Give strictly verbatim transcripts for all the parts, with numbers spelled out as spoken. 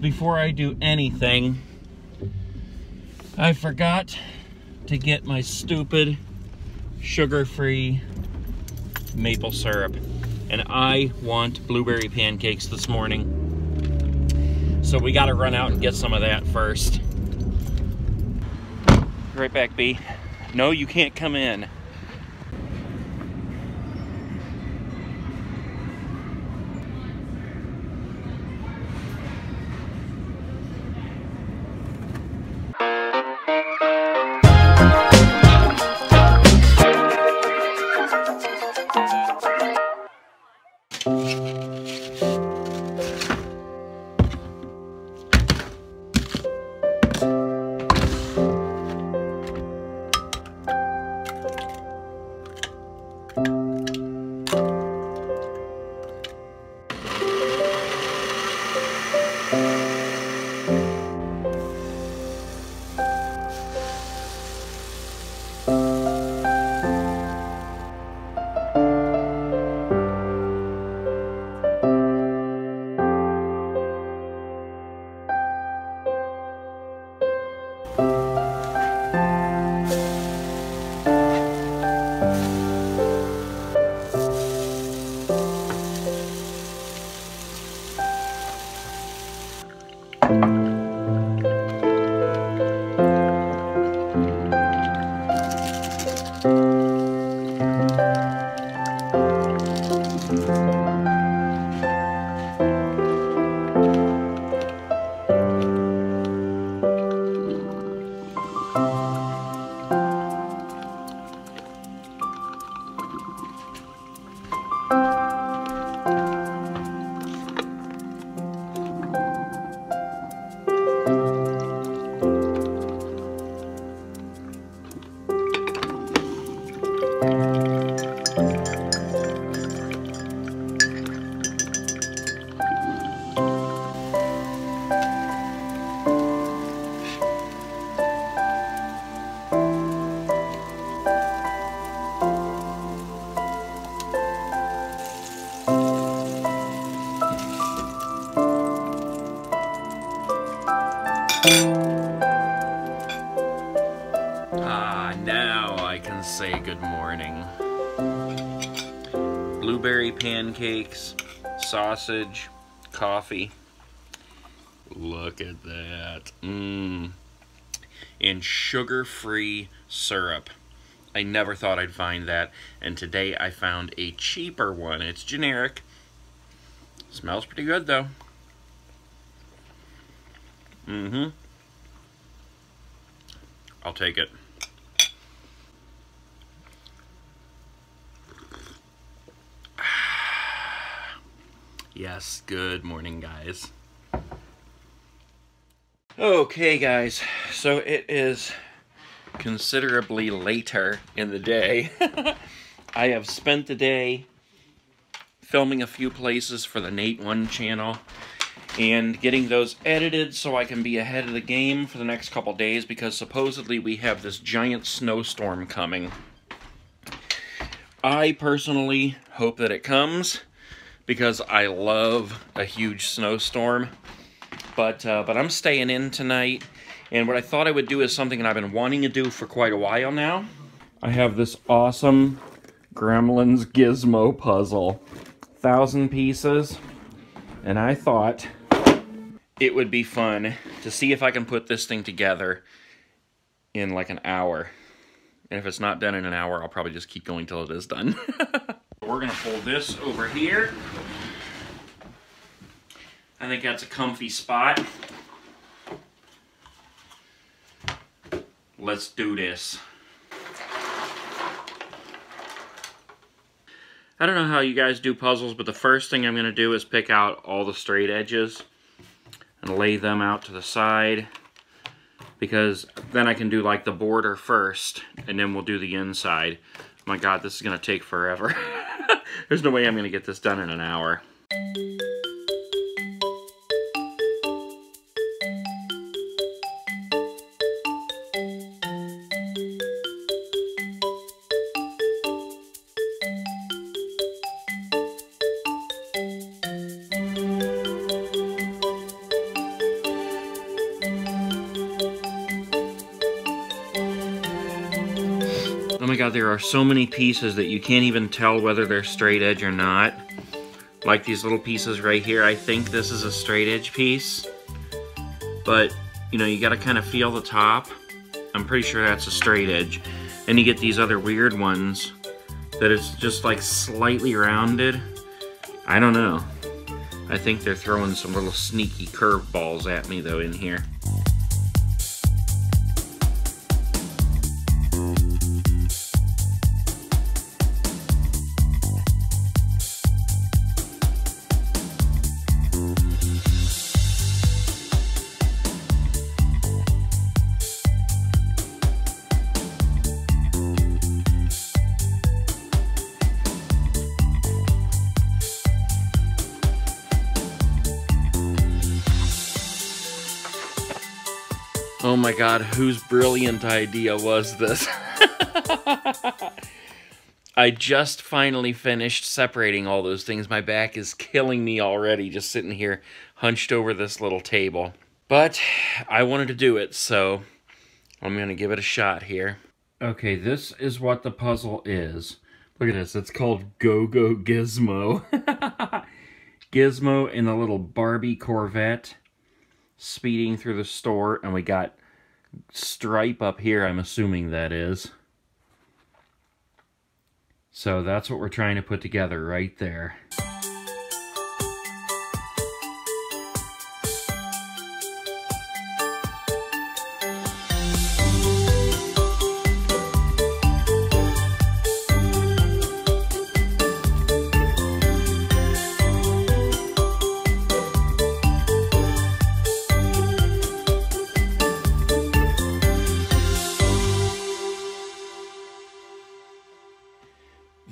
Before I do anything, I forgot to get my stupid sugar-free maple syrup. And I want blueberry pancakes this morning. So we gotta run out and get some of that first. Right back, B. No, you can't come in. Ah, now I can say good morning. Blueberry pancakes, sausage, coffee. Look at that. Mmm. And sugar-free syrup. I never thought I'd find that. And today I found a cheaper one. It's generic. Smells pretty good though. Mm-hmm. I'll take it. Yes, good morning, guys. Okay, guys, so it is considerably later in the day. I have spent the day filming a few places for the Nate One channel, and getting those edited so I can be ahead of the game for the next couple days, because supposedly we have this giant snowstorm coming. I personally hope that it comes, because I love a huge snowstorm. But, uh, but I'm staying in tonight, and what I thought I would do is something that I've been wanting to do for quite a while now. I have this awesome Gremlin's Gizmo puzzle. Thousand pieces. And I thought it would be fun to see if I can put this thing together in like an hour. And if it's not done in an hour, I'll probably just keep going till it is done. We're going to pull this over here. I think that's a comfy spot. Let's do this. I don't know how you guys do puzzles, but the first thing I'm going to do is pick out all the straight edges and lay them out to the side, because then I can do like the border first and then we'll do the inside. Oh my God, this is going to take forever. There's no way I'm going to get this done in an hour. my god, there are so many pieces that you can't even tell whether they're straight edge or not. Like these little pieces right here, I think this is a straight edge piece. But, you know, you gotta kind of feel the top. I'm pretty sure that's a straight edge. And you get these other weird ones that it's just like slightly rounded. I don't know. I think they're throwing some little sneaky curveballs at me though in here. Oh my god, whose brilliant idea was this? I just finally finished separating all those things. My back is killing me already just sitting here hunched over this little table. But I wanted to do it, so I'm going to give it a shot here. Okay, this is what the puzzle is. Look at this. It's called Go-Go Gizmo. Gizmo and the little Barbie Corvette speeding through the store, and we got Stripe up here, I'm assuming that is. So that's what we're trying to put together right there.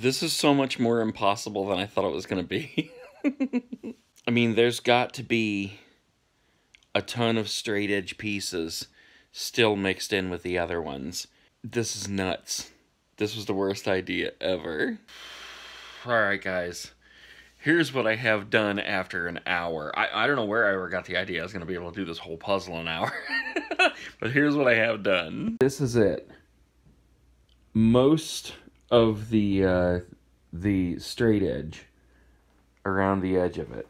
This is so much more impossible than I thought it was going to be. I mean, there's got to be a ton of straight edge pieces still mixed in with the other ones. This is nuts. This was the worst idea ever. Alright guys, here's what I have done after an hour. I, I don't know where I ever got the idea I was going to be able to do this whole puzzle in an hour. But here's what I have done. This is it. Most of the uh, the straight edge around the edge of it.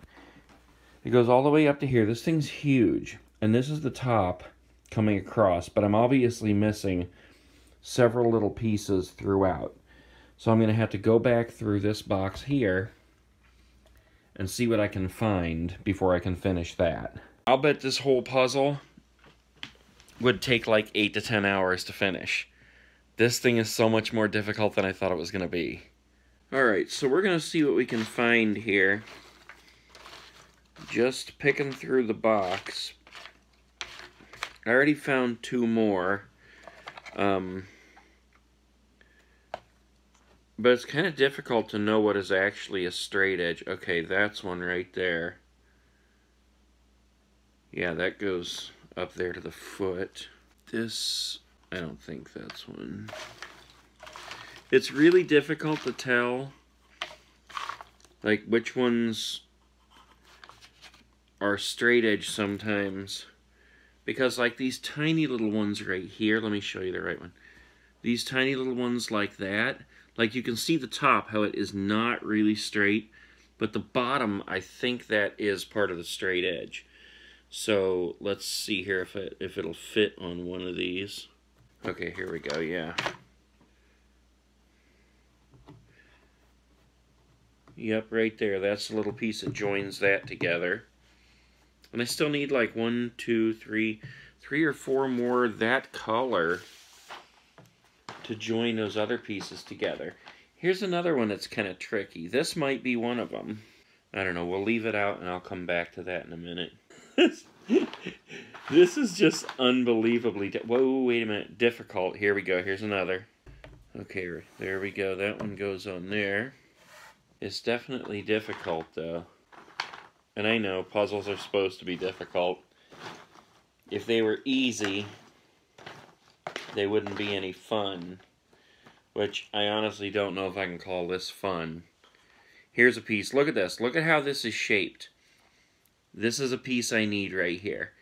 It goes all the way up to here. This thing's huge, and this is the top coming across, but I'm obviously missing several little pieces throughout. So I'm gonna have to go back through this box here and see what I can find before I can finish that. I'll bet this whole puzzle would take like eight to ten hours to finish. This thing is so much more difficult than I thought it was going to be. Alright, so we're going to see what we can find here. Just picking through the box. I already found two more. Um, but it's kind of difficult to know what is actually a straight edge. Okay, that's one right there. Yeah, that goes up there to the foot. This... I don't think that's one. It's really difficult to tell, like, which ones are straight edge sometimes. Because, like, these tiny little ones right here, let me show you the right one. These tiny little ones like that, like, you can see the top, how it is not really straight. But the bottom, I think that is part of the straight edge. So, let's see here if it, if it'll fit on one of these. Okay, here we go, yeah. Yep, right there. That's the little piece that joins that together. And I still need like one, two, three, three or four more that color to join those other pieces together. Here's another one that's kind of tricky. This might be one of them. I don't know, we'll leave it out and I'll come back to that in a minute. This is just unbelievably di- whoa, wait a minute, difficult. Here we go, here's another. Okay, there we go, that one goes on there. It's definitely difficult, though. And I know, puzzles are supposed to be difficult. If they were easy, they wouldn't be any fun. Which, I honestly don't know if I can call this fun. Here's a piece, look at this, look at how this is shaped. This is a piece I need right here.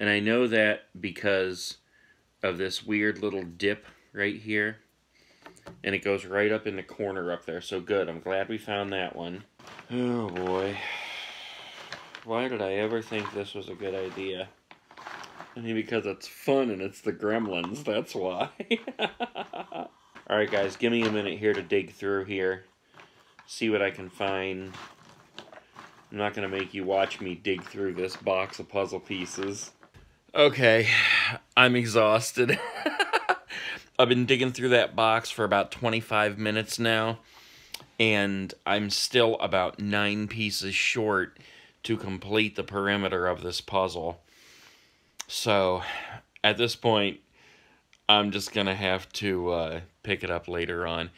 And I know that because of this weird little dip right here. and it goes right up in the corner up there. So good. I'm glad we found that one. Oh boy. Why did I ever think this was a good idea? I mean, because it's fun and it's the Gremlins, that's why. Alright guys, give me a minute here to dig through here. See what I can find. I'm not going to make you watch me dig through this box of puzzle pieces. Okay, I'm exhausted. I've been digging through that box for about twenty-five minutes now, and I'm still about nine pieces short to complete the perimeter of this puzzle. So, at this point, I'm just going to have to uh, pick it up later on.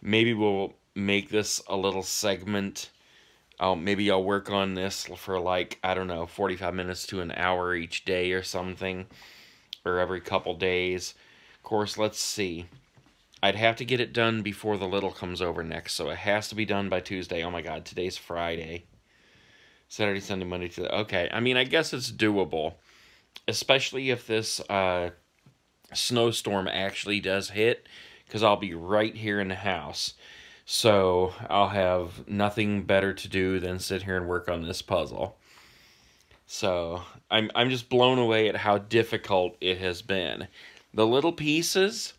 Maybe we'll make this a little segment. I'll, maybe I'll work on this for like, I don't know, forty-five minutes to an hour each day or something. Or every couple days. Of course, let's see. I'd have to get it done before the little comes over next. So it has to be done by Tuesday. Oh my God, today's Friday. Saturday, Sunday, Monday, Tuesday. Okay, I mean, I guess it's doable. Especially if this uh, snowstorm actually does hit. Because I'll be right here in the house. So I'll have nothing better to do than sit here and work on this puzzle. So I'm, I'm just blown away at how difficult it has been. The little pieces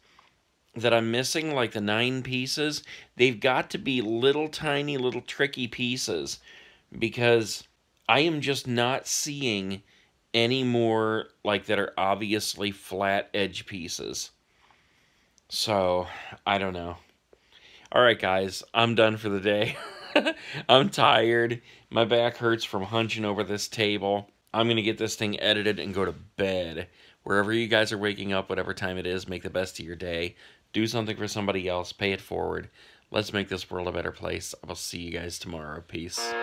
that I'm missing, like the nine pieces, they've got to be little tiny little tricky pieces. Because I am just not seeing any more like that are obviously flat edge pieces. So I don't know. Alright guys, I'm done for the day. I'm tired. My back hurts from hunching over this table. I'm going to get this thing edited and go to bed. Wherever you guys are waking up, whatever time it is, make the best of your day. Do something for somebody else. Pay it forward. Let's make this world a better place. I will see you guys tomorrow. Peace.